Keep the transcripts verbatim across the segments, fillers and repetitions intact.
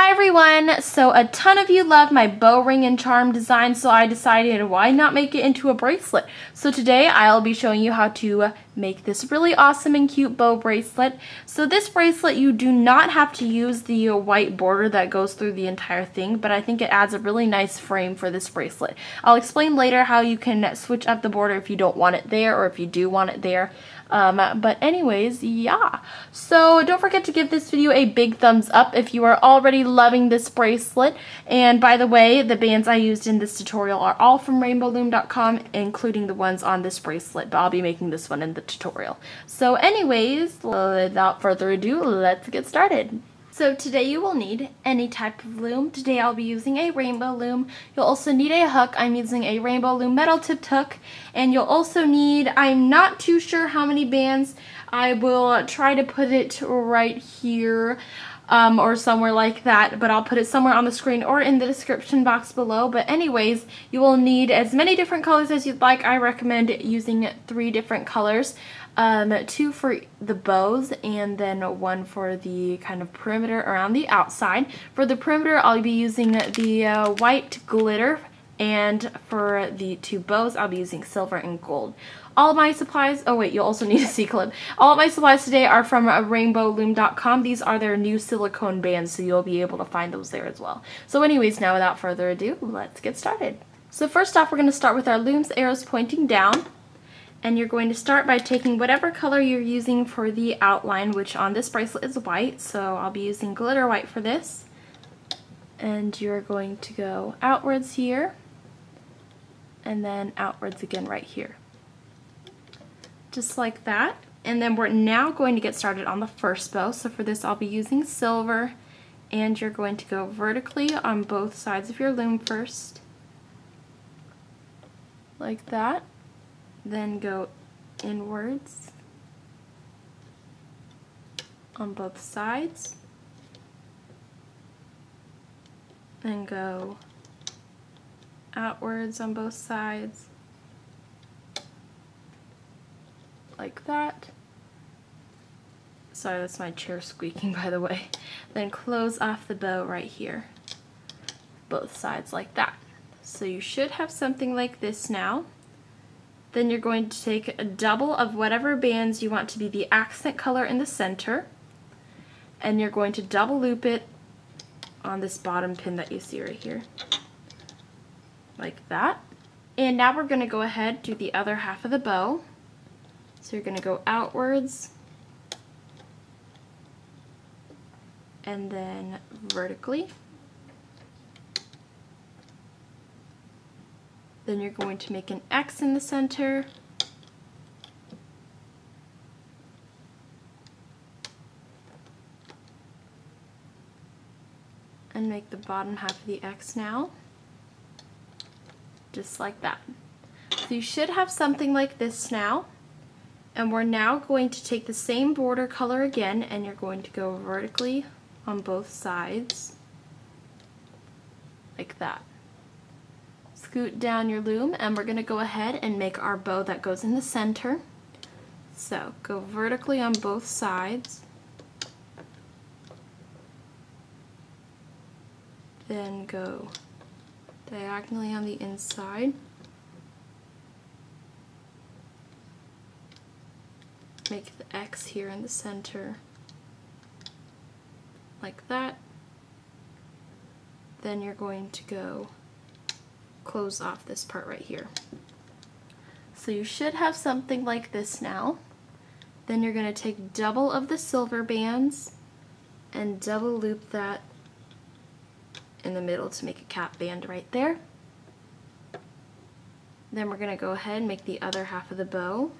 Hi everyone! So a ton of you love my bow ring and charm design, so I decided why not make it into a bracelet. So today I'll be showing you how to make this really awesome and cute bow bracelet. So this bracelet, you do not have to use the white border that goes through the entire thing, but I think it adds a really nice frame for this bracelet. I'll explain later how you can switch up the border if you don't want it there or if you do want it there. Um, but anyways, yeah. So don't forget to give this video a big thumbs up if you are already loving this bracelet. And by the way, the bands I used in this tutorial are all from Rainbow Loom dot com, including the ones on this bracelet, but I'll be making this one in the tutorial. So anyways, without further ado, let's get started. So today you will need any type of loom. Today I'll be using a rainbow loom. You'll also need a hook. I'm using a rainbow loom metal tipped hook. And you'll also need, I'm not too sure how many bands. I will try to put it right here. Um, or somewhere like that, but I'll put it somewhere on the screen or in the description box below. But anyways, you will need as many different colors as you'd like. I recommend using three different colors, um, two for the bows and then one for the kind of perimeter around the outside. For the perimeter, I'll be using the uh, white glitter, and for the two bows, I'll be using silver and gold. All of my supplies, oh wait, you'll also need a C-clip. All of my supplies today are from Rainbow Loom dot com. These are their new silicone bands, so you'll be able to find those there as well. So anyways, now without further ado, let's get started. So first off, we're going to start with our looms, arrows pointing down. And you're going to start by taking whatever color you're using for the outline, which on this bracelet is white, so I'll be using glitter white for this. And you're going to go outwards here, and then outwards again right here. Just like that. And then we're now going to get started on the first bow. So for this I'll be using silver, and you're going to go vertically on both sides of your loom first, like that, then go inwards on both sides, then go outwards on both sides, like that. Sorry, that's my chair squeaking, by the way. Then close off the bow right here, both sides like that. So you should have something like this now. Then you're going to take a double of whatever bands you want to be the accent color in the center, and you're going to double loop it on this bottom pin that you see right here, like that. And now we're going to go ahead, do the other half of the bow. So you're going to go outwards and then vertically. Then you're going to make an X in the center, and make the bottom half of the X now, just like that. So you should have something like this now. And we're now going to take the same border color again, and you're going to go vertically on both sides, like that. Scoot down your loom, and we're going to go ahead and make our bow that goes in the center. So go vertically on both sides, then go diagonally on the inside. Make the X here in the center, like that. Then you're going to go close off this part right here. So you should have something like this now. Then you're going to take double of the silver bands and double loop that in the middle to make a cap band right there. Then we're going to go ahead and make the other half of the bow,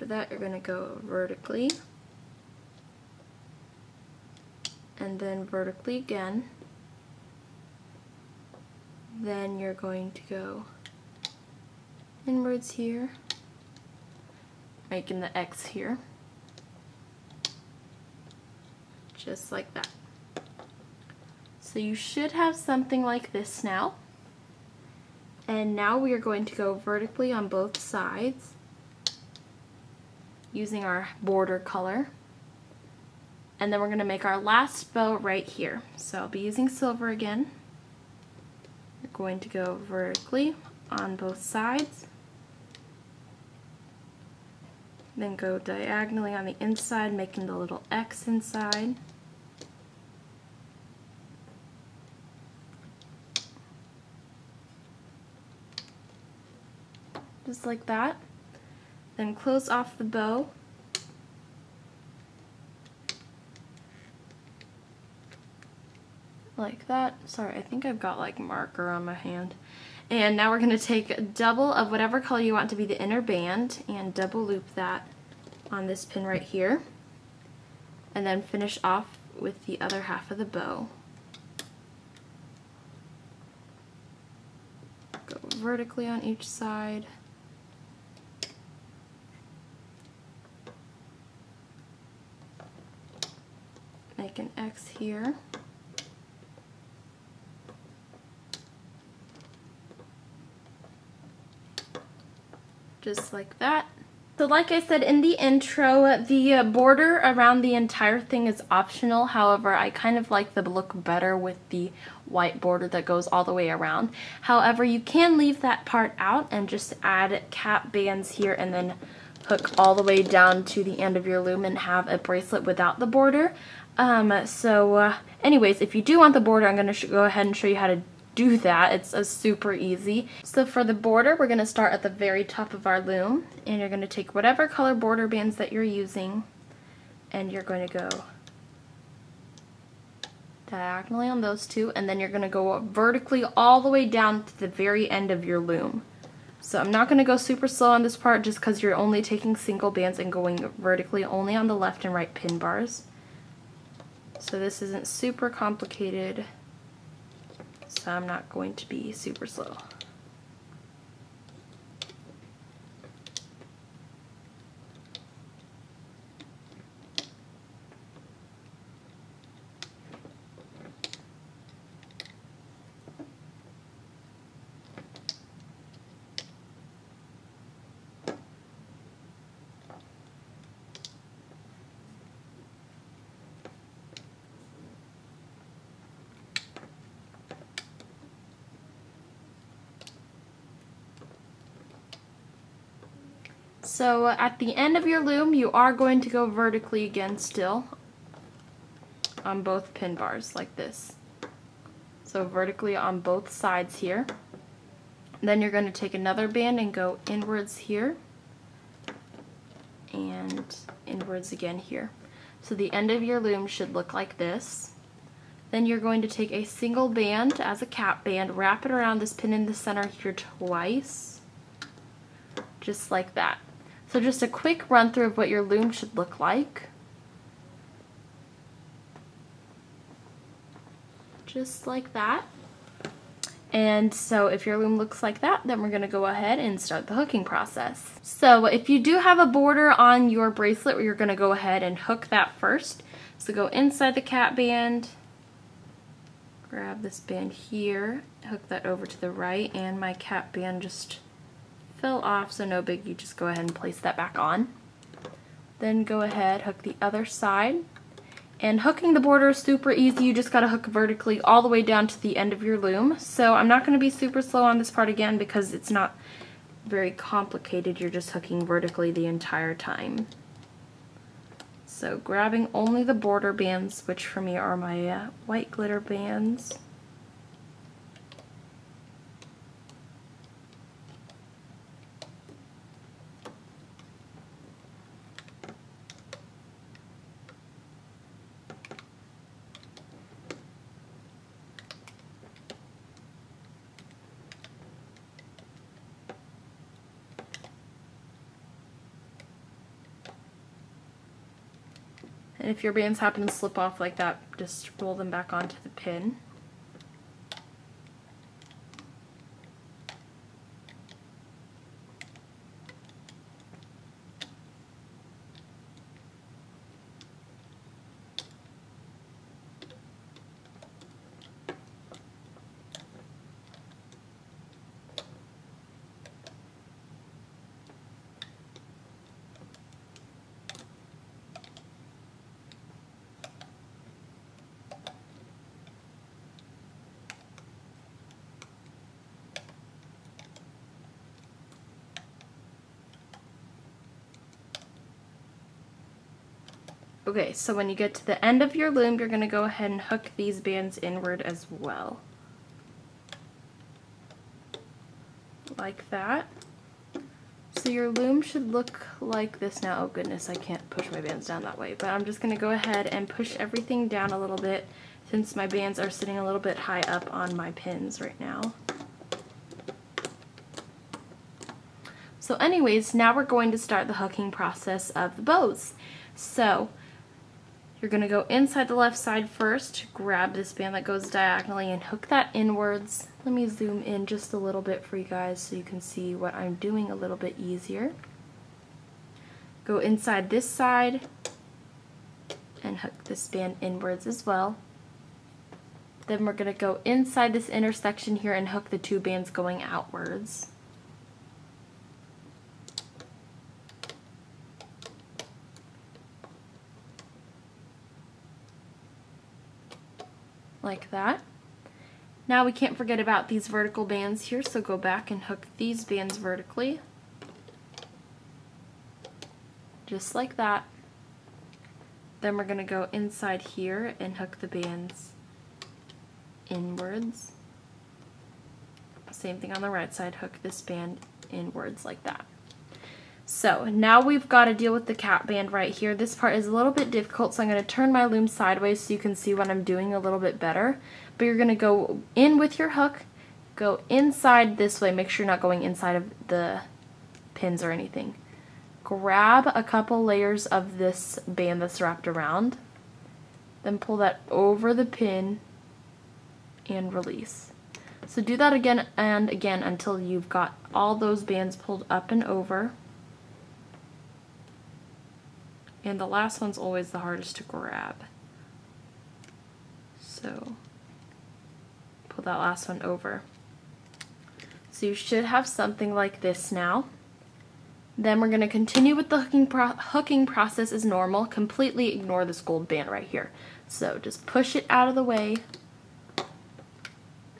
that you're going to go vertically and then vertically again. Then you're going to go inwards here, making the X here, just like that. So you should have something like this now. And now we are going to go vertically on both sides, using our border color. And then we're going to make our last bow right here. So I'll be using silver again. We're going to go vertically on both sides, then go diagonally on the inside, making the little X inside. Just like that. Then close off the bow. Like that. Sorry, I think I've got like marker on my hand. And now we're going to take double of whatever color you want to be the inner band and double loop that on this pin right here, and then finish off with the other half of the bow. Go vertically on each side. Make an X here. Just like that. So like I said in the intro, the border around the entire thing is optional. However, I kind of like the look better with the white border that goes all the way around. However, you can leave that part out and just add cap bands here and then hook all the way down to the end of your loom and have a bracelet without the border. Um, so uh, anyways, if you do want the border, I'm going to go ahead and show you how to do that. It's a super easy. So for the border, we're going to start at the very top of our loom, and you're going to take whatever color border bands that you're using, and you're going to go diagonally on those two, and then you're going to go vertically all the way down to the very end of your loom. So I'm not going to go super slow on this part just because you're only taking single bands and going vertically only on the left and right pin bars. So this isn't super complicated. So I'm not going to be super slow. So at the end of your loom, you are going to go vertically again still on both pin bars like this. So vertically on both sides here. Then you're going to take another band and go inwards here and inwards again here. So the end of your loom should look like this. Then you're going to take a single band as a cap band, wrap it around this pin in the center here twice, just like that. So just a quick run through of what your loom should look like. Just like that. And so if your loom looks like that, then we're going to go ahead and start the hooking process. So if you do have a border on your bracelet, you're going to go ahead and hook that first. So go inside the cap band, grab this band here, hook that over to the right, and my cap band just fell off, so no biggie, just go ahead and place that back on. Then go ahead, hook the other side. And hooking the border is super easy, you just gotta hook vertically all the way down to the end of your loom. So I'm not gonna be super slow on this part again because it's not very complicated, you're just hooking vertically the entire time. So grabbing only the border bands, which for me are my uh, white glitter bands. And if your bands happen to slip off like that, just roll them back onto the pin. Okay, so when you get to the end of your loom, you're going to go ahead and hook these bands inward as well. Like that. So your loom should look like this now. Oh goodness, I can't push my bands down that way, but I'm just going to go ahead and push everything down a little bit since my bands are sitting a little bit high up on my pins right now. So anyways, now we're going to start the hooking process of the bows. So you're going to go inside the left side first, grab this band that goes diagonally and hook that inwards. Let me zoom in just a little bit for you guys so you can see what I'm doing a little bit easier. Go inside this side and hook this band inwards as well. Then we're going to go inside this intersection here and hook the two bands going outwards. Like that. Now we can't forget about these vertical bands here, so go back and hook these bands vertically. Just like that. Then we're going to go inside here and hook the bands inwards. Same thing on the right side, hook this band inwards like that. So now we've got to deal with the cap band right here. This part is a little bit difficult, so I'm going to turn my loom sideways so you can see what I'm doing a little bit better. But you're going to go in with your hook, go inside this way, make sure you're not going inside of the pins or anything. Grab a couple layers of this band that's wrapped around, then pull that over the pin and release. So do that again and again until you've got all those bands pulled up and over. And the last one's always the hardest to grab. So pull that last one over. So you should have something like this now. Then we're going to continue with the hooking, pro hooking process as normal. Completely ignore this gold band right here. So just push it out of the way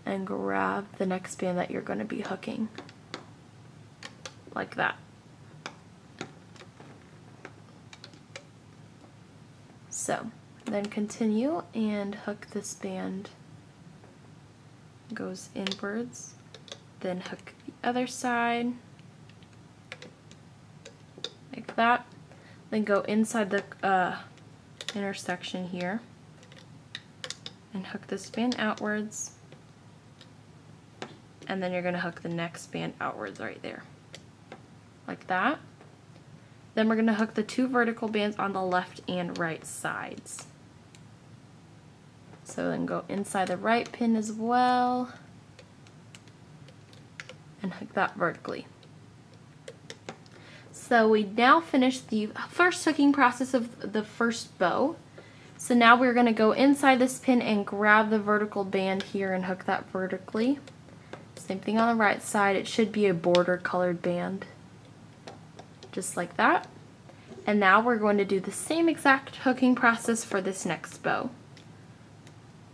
and grab the next band that you're going to be hooking. Like that. So then continue and hook this band, goes inwards, then hook the other side, like that, then go inside the uh, intersection here and hook this band outwards, and then you're going to hook the next band outwards right there, like that. Then we're going to hook the two vertical bands on the left and right sides. So then go inside the right pin as well and hook that vertically. So we now finished the first hooking process of the first bow. So now we're going to go inside this pin and grab the vertical band here and hook that vertically. Same thing on the right side. It should be a border colored band. Just like that. And now we're going to do the same exact hooking process for this next bow.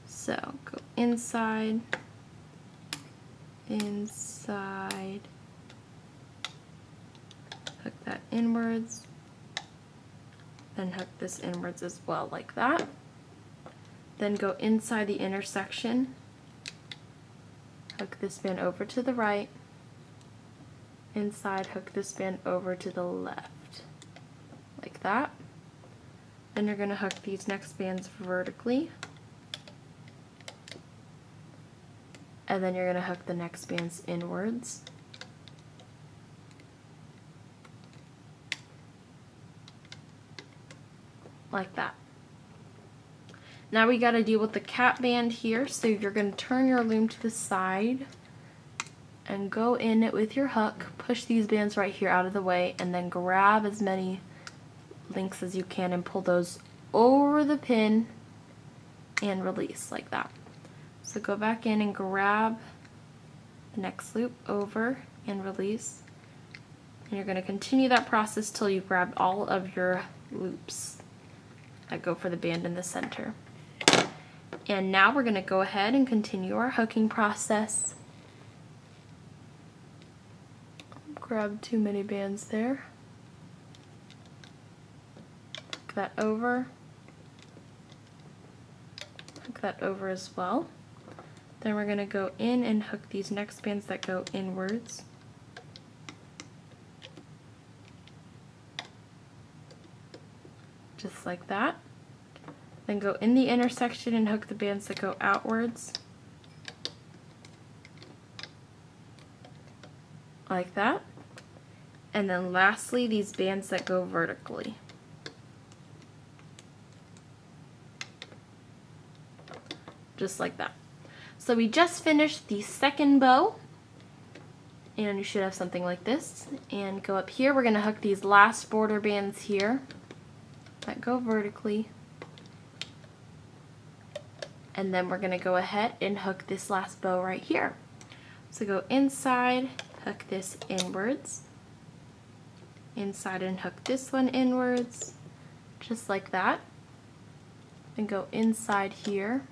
So go inside, inside, hook that inwards, then hook this inwards as well, like that. Then go inside the intersection, hook this band over to the right, inside, hook this band over to the left, like that. Then you're going to hook these next bands vertically, and then you're going to hook the next bands inwards, like that. Now we got to deal with the cap band here, so you're going to turn your loom to the side and go in it with your hook, push these bands right here out of the way, and then grab as many links as you can and pull those over the pin and release like that. So go back in and grab the next loop over and release, and you're going to continue that process till you grab all of your loops that go for the band in the center. And now we're going to go ahead and continue our hooking process. Grab too many bands there, hook that over, that over as well. Then we're going to go in and hook these neckbands that go inwards. Just like that. Then go in the intersection and hook the bands that go outwards. Like that. And then lastly, these bands that go vertically. Just like that. So we just finished the second bow, and you should have something like this. And go up here, we're going to hook these last border bands here that go vertically. And then we're going to go ahead and hook this last bow right here. So go inside, hook this inwards, inside and hook this one inwards, just like that. And go inside here,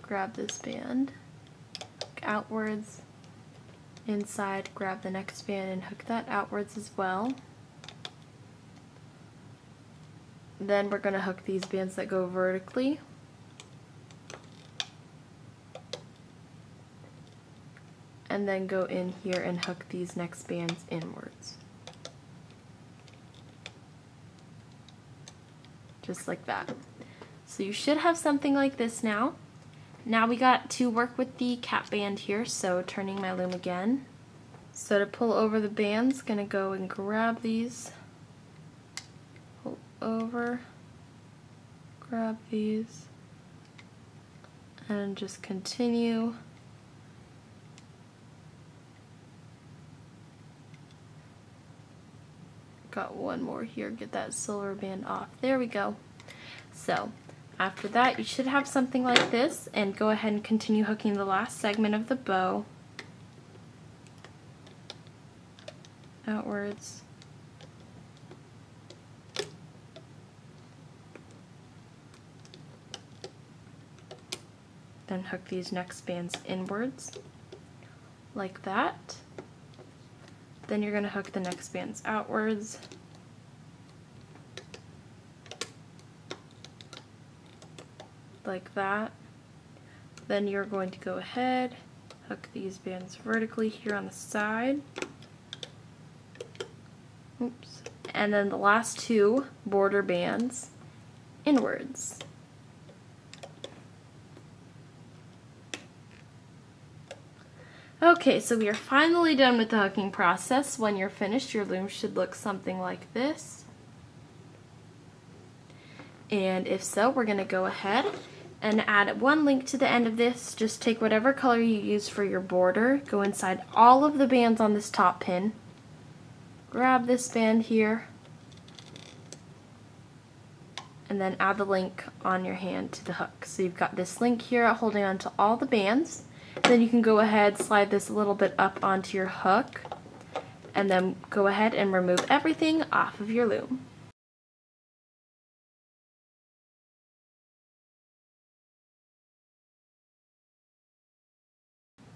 grab this band, hook outwards, inside, grab the next band and hook that outwards as well. Then we're going to hook these bands that go vertically. And then go in here and hook these next bands inwards. Just like that. So you should have something like this now. Now we got to work with the cap band here, so turning my loom again. So to pull over the bands, gonna go and grab these. Pull over, grab these, and just continue. Got one more here, get that silver band off. There we go. So after that, you should have something like this, and go ahead and continue hooking the last segment of the bow outwards, then hook these next bands inwards like that. Then you're going to hook the next bands outwards, like that. Then you're going to go ahead, hook these bands vertically here on the side. Oops. And then the last two border bands inwards. Okay, so we are finally done with the hooking process. When you're finished, your loom should look something like this. And if so, we're going to go ahead and add one link to the end of this. Just take whatever color you use for your border, go inside all of the bands on this top pin, grab this band here, and then add the link on your hand to the hook. So you've got this link here holding on to all the bands. Then you can go ahead, slide this a little bit up onto your hook, and then go ahead and remove everything off of your loom.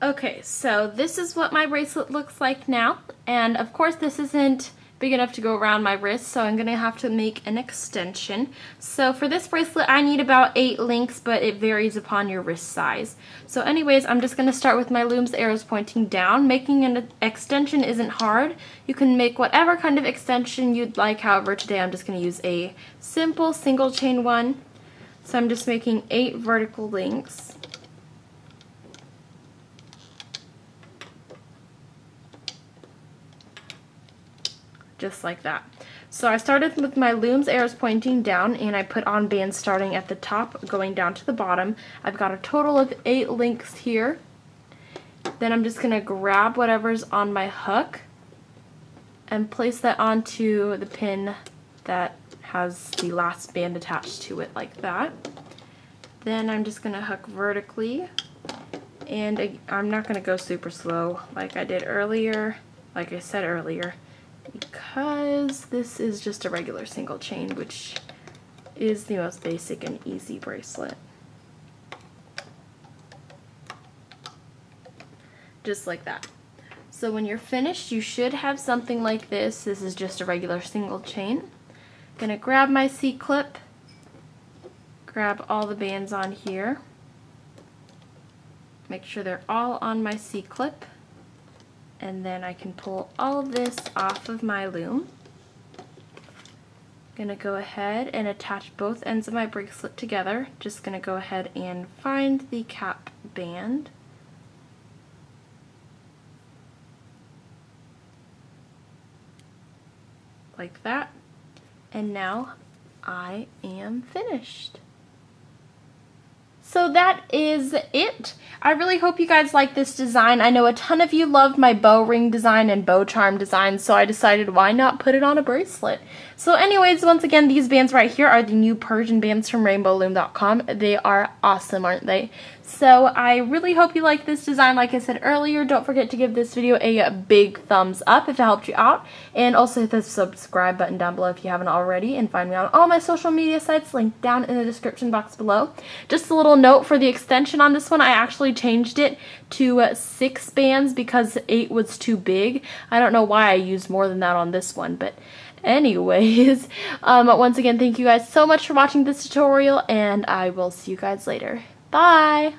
Okay, so this is what my bracelet looks like now, and of course this isn't big enough to go around my wrist, so I'm going to have to make an extension. So for this bracelet I need about eight links, but it varies upon your wrist size. So anyways, I'm just going to start with my loom's arrows pointing down. Making an extension isn't hard. You can make whatever kind of extension you'd like. However, today I'm just going to use a simple single chain one. So I'm just making eight vertical links. Just like that. So I started with my loom's arrows pointing down, and I put on bands starting at the top going down to the bottom. I've got a total of eight links here. Then I'm just going to grab whatever's on my hook and place that onto the pin that has the last band attached to it, like that. Then I'm just going to hook vertically, and I'm not going to go super slow like I did earlier, like I said earlier. Because this is just a regular single chain, which is the most basic and easy bracelet. Just like that. So when you're finished, you should have something like this. This is just a regular single chain. I'm gonna grab my C-clip, grab all the bands on here, make sure they're all on my C-clip, and then I can pull all of this off of my loom. I'm going to go ahead and attach both ends of my bracelet together. Just going to go ahead and find the cap band. Like that. And now I am finished. So that is it. I really hope you guys like this design. I know a ton of you loved my bow ring design and bow charm design, so I decided why not put it on a bracelet. So anyways, once again, these bands right here are the new Persian bands from Rainbow Loom dot com. They are awesome, aren't they? So I really hope you like this design. Like I said earlier, don't forget to give this video a big thumbs up if it helped you out. And also hit the subscribe button down below if you haven't already. And find me on all my social media sites linked down in the description box below. Just a little note for the extension on this one, I actually changed it to six bands because eight was too big. I don't know why I used more than that on this one, but anyways, um, once again, thank you guys so much for watching this tutorial, and I will see you guys later. Bye!